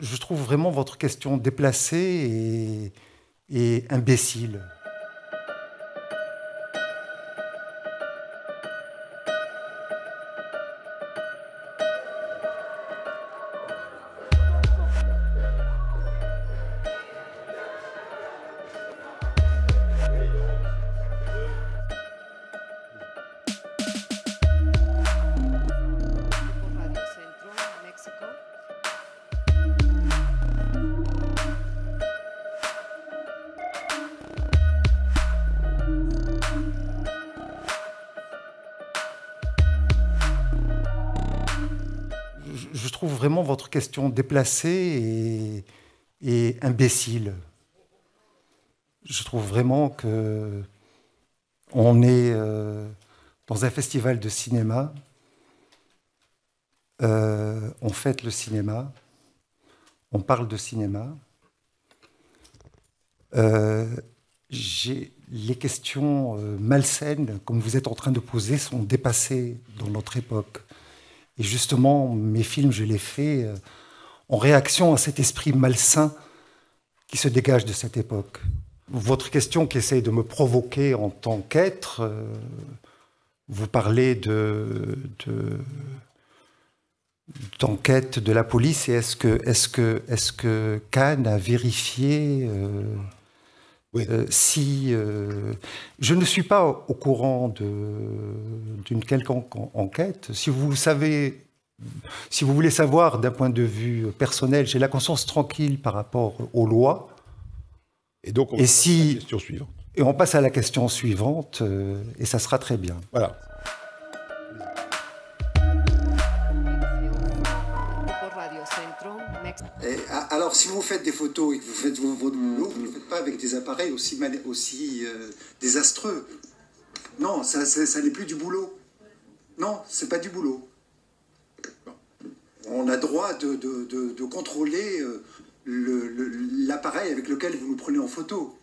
Je trouve vraiment votre question déplacée et imbécile. Je trouve vraiment votre question déplacée et imbécile. Je trouve vraiment que on est dans un festival de cinéma. On fête le cinéma. On parle de cinéma. Les questions malsaines, comme vous êtes en train de poser, sont dépassées dans notre époque. Et justement, mes films, je les fais en réaction à cet esprit malsain qui se dégage de cette époque. Votre question qui essaye de me provoquer en tant qu'être, vous parlez d'enquête de la police, et est-ce que Cannes a vérifié oui. Je ne suis pas au courant d'une quelconque enquête. Si vous voulez savoir d'un point de vue personnel, j'ai la conscience tranquille par rapport aux lois. Et donc, on passe à la question suivante. Et on passe à la question suivante, et ça sera très bien. Voilà. Et alors, si vous faites des photos et que vous faites vos boulots, vous ne le faites pas avec des appareils aussi désastreux. Non, ça n'est plus du boulot. Non, c'est pas du boulot. On a droit de contrôler l'appareil avec lequel vous nous prenez en photo.